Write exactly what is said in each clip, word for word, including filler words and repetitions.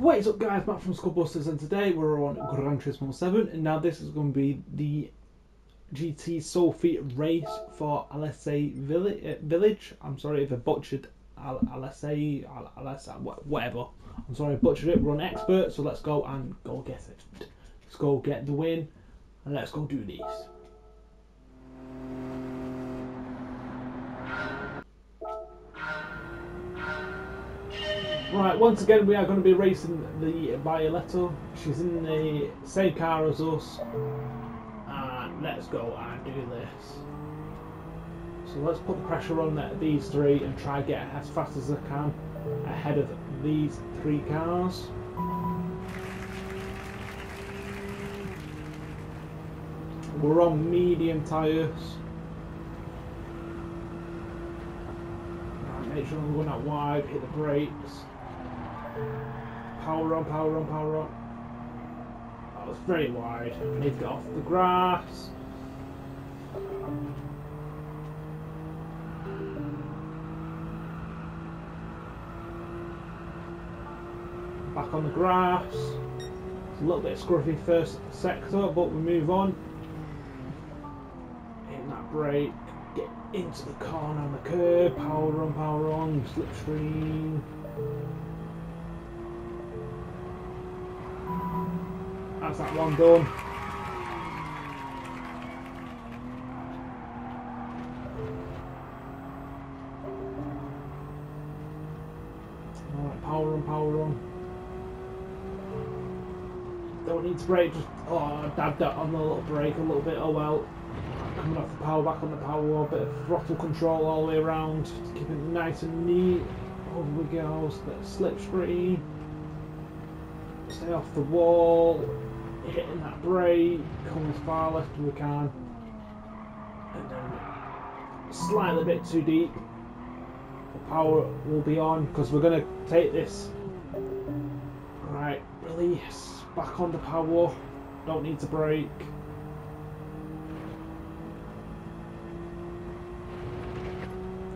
What is up guys, Matt from Skull Busters, and today we're on Gran Turismo seven, and now this is going to be the G T Sophy race for Alsace Village. I'm sorry if I butchered Alsace, whatever. I'm sorry I butchered it. We're on expert, so let's go and go get it. Let's go get the win, and let's go do these. Right, once again we are going to be racing the Violetto. She's in the same car as us. And let's go and do this. So let's put the pressure on these three and try to get as fast as I can ahead of these three cars. We're on medium tyres. Make sure we're going out wide, hit the brakes. Power on, power on, power on. That was very wide. I need to get off the grass. Back on the grass. It's a little bit scruffy first sector, but we move on. Hit that brake. Get into the corner on the curb. Power on, power on. Slipstream. That's that one done. Alright, power on, power on. Don't need to brake, just oh, dab that on the little brake a little bit, oh well. Coming off the power, back on the power, a bit of throttle control all the way around. Just keep it nice and neat. Over we go, slipstream. Stay off the wall, hitting that brake, coming as far left as we can, and then slightly a bit too deep. The power will be on because we're going to take this. Right, release, back on the power, don't need to brake.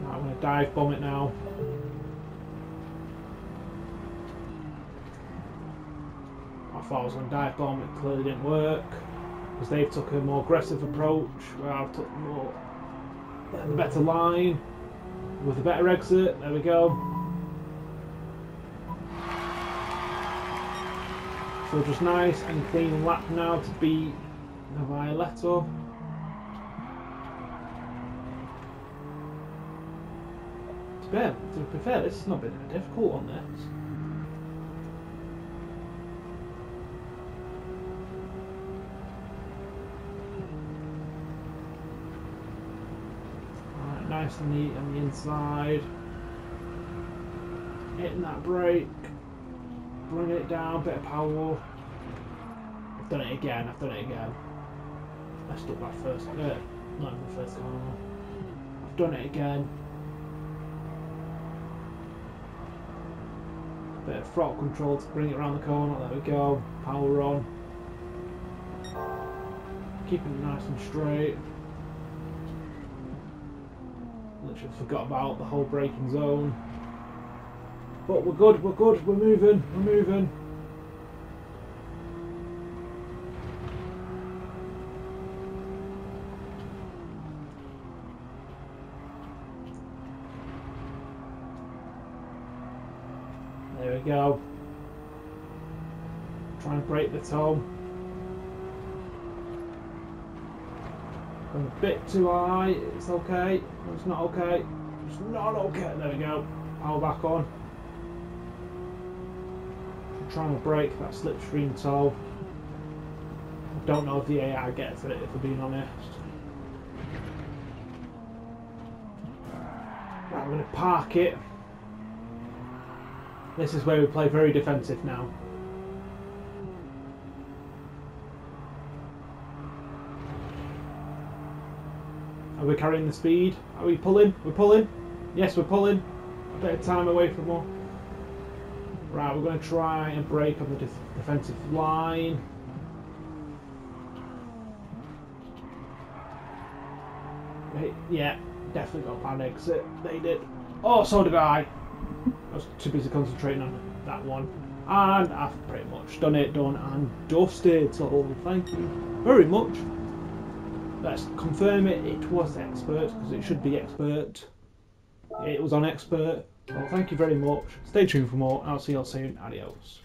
Right, I'm going to dive bomb it now. I thought I was going to dive bomb, it clearly didn't work because they've took a more aggressive approach where I've took more the better line with a better exit. There we go. So just nice and clean lap now to beat the Violetto. To be, to be fair, this has not been a difficult one this. Nice and neat on the inside. Hitting that brake, bringing it down, bit of power. I've done it again, I've done it again. I stuck that first, uh, not even the first car. I've done it again. Bit of throttle control to bring it around the corner, there we go, power on. Keeping it nice and straight. Literally forgot about the whole braking zone, but we're good, we're good, we're moving, we're moving. There we go. Try and break the toe. I'm a bit too high, it's okay, it's not okay, it's not okay, there we go, power back on. I'm trying to break that slipstream toe. I don't know if the A I gets it, if I'm being honest. Right, I'm going to park it. This is where we play very defensive now. Are we carrying the speed? Are we pulling? We're pulling? Yes, we're pulling. A bit of time away from more. Right, we're going to try and break on the def defensive line. Right, yeah, definitely got a bad exit. They did. Oh, so did I. I was too busy concentrating on that one. And I've pretty much done it, done and dusted. So thank you very much. Let's confirm it. It was expert, because it should be expert. It was on expert. So thank you very much. Stay tuned for more. I'll see you all soon. Adios.